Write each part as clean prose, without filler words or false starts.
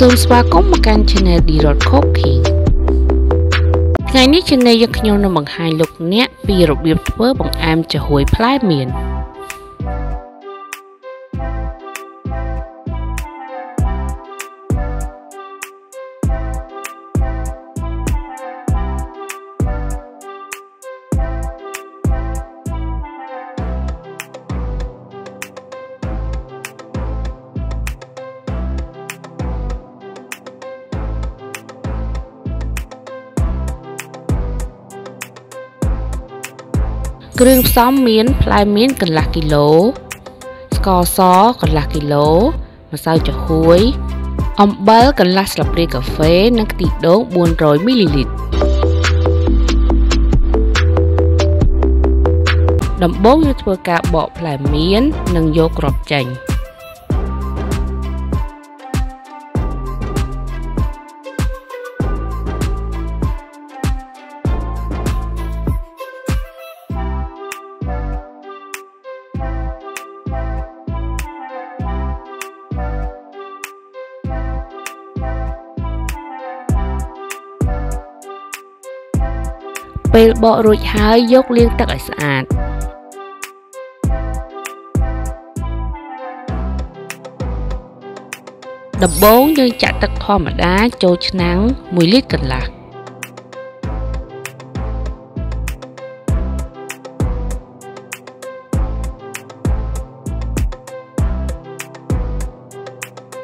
សូមស្វាគមន៍មកកាន់ Channel Dyroth Cooking ថ្ងៃនេះ Channel យើងខ្ញុំនឹងបង្ហាញលោកអ្នកពីរបៀបធ្វើបង្អែមចំហួយផ្លែមៀនគ្រឿងផ្សំមានផ្លែមៀនកន្លះគីឡូស្ករសកន្លះគីឡូម្សៅចំហួយអំបិលកន្លះស្លាបព្រាកាហ្វេនិងខ្ទិះដូង400មីលីលីត្រដំបូងយើងធ្វើការបកផ្លែមៀននិងយកគ្រាប់ចេញពេលបករួចហើយយកលាងទឹកឲ្យស្អាតដំបូងយើងចាក់ទឹកធម្មតាចូលឆ្នាំង1លីត្រកន្លះ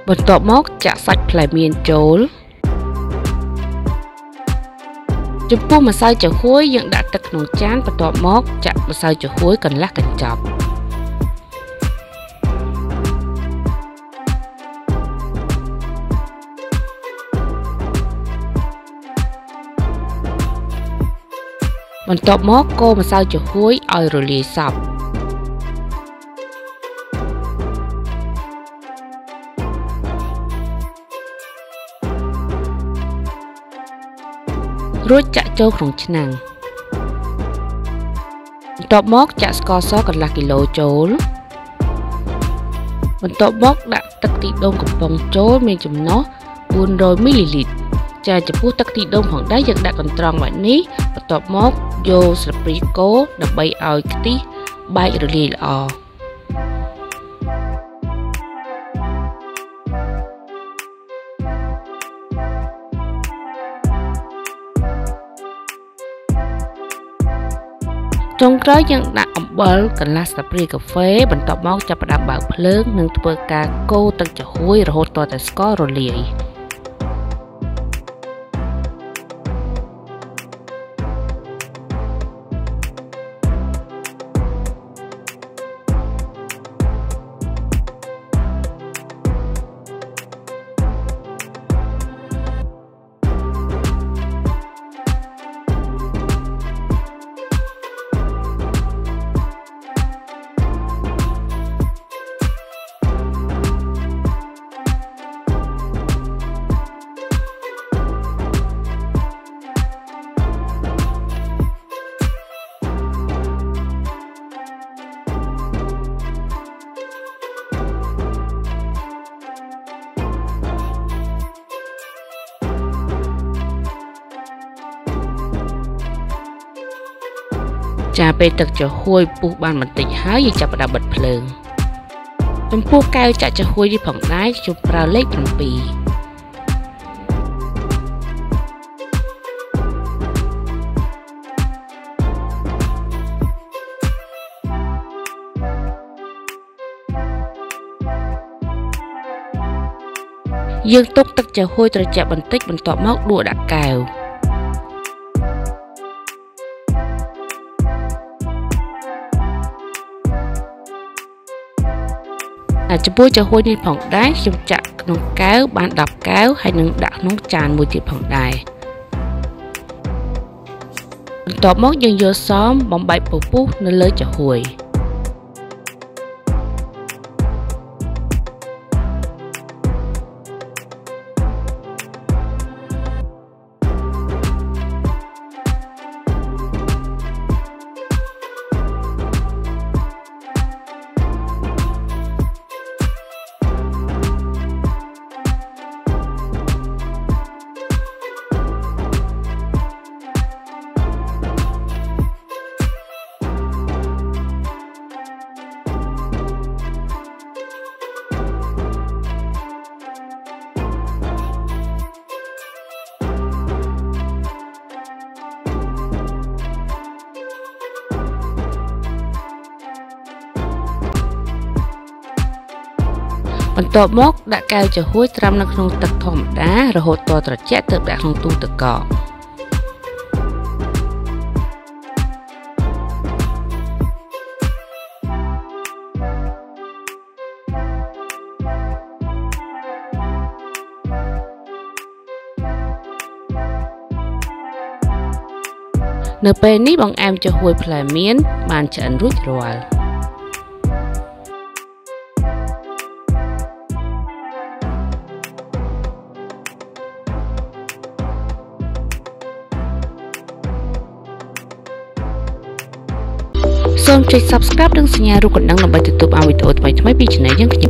បន្ទាប់មកចាក់សាច់ផ្លែមៀនចូលចំពោះម្សៅចំហួយយើងដាក់ទឹកក្នុងចានបន្ទាប់មកចាក់ម្សៅចំហួយកន្លះកញ្ចប់បន្ទាប់មកកូរម្សៅចំហួយឲ្យរលាយសព្វរួចចាក់ចូលក្នុងឆ្នាំងបន្ទាប់មកចាក់ស្ករសកន្លះគីឡូចូលបន្ទាប់មកដាក់ទឹកខ្ទិះដូងកំប៉ុងចូលមានចំណុះ400មីលីលីត្រចាចំពោះទឹកខ្ទិះដូងផងដែរយើងដាក់កន្ត្រង់បែបនេះបន្ទាប់មកយកស្លាបព្រាកូរដើម្បីឲ្យខ្ទិះបែករលាយល្អចុងក្រោយយើងដាក់អំបិលកន្លះស្លាបព្រាកាហ្វេបន្ទាប់មកចាប់ផ្ដើមបើកភ្លើងនិងធ្វើការកូរទឹកចំហួយរហូតទាល់តែស្កររលាយចាពេលទឹកចំហួយពុះបានបន្តិចហើយយើងចាប់ផ្ដើមបិទភ្លើងចំពោះកែវចាក់ចំហួយនេះផងដែរខ្ញុំប្រើលេខ7យើងទុកទឹកចំហួយត្រជាក់បន្តិចបន្ទាប់មកដួសដាក់កែវចំពោះចំហួយនេះផងដែរខ្ញុំចាក់ក្នុងកែវបាន10កែវហើយនឹងដាក់ក្នុងចានមួយទៀតផងដែរបន្ទាប់មកយើងយកសមបំបែកពពុះនៅលើចំហួយ បន្ទាប់មកដាក់កែវចំហួយត្រាំនៅក្នុងទឹកធម្មតារហូតទាល់ត្រជាក់ទើបដាក់ក្នុងទូទឹកកកនៅពេលនេះបងអែមចំហួយផ្លែមៀនបានឆ្អិនរួចរាល់សូមចុច Subscribe និងសញ្ញារូបកណ្ដឹងដើម្បីទទួលបានវីដេអូថ្មីៗពី Channel យើង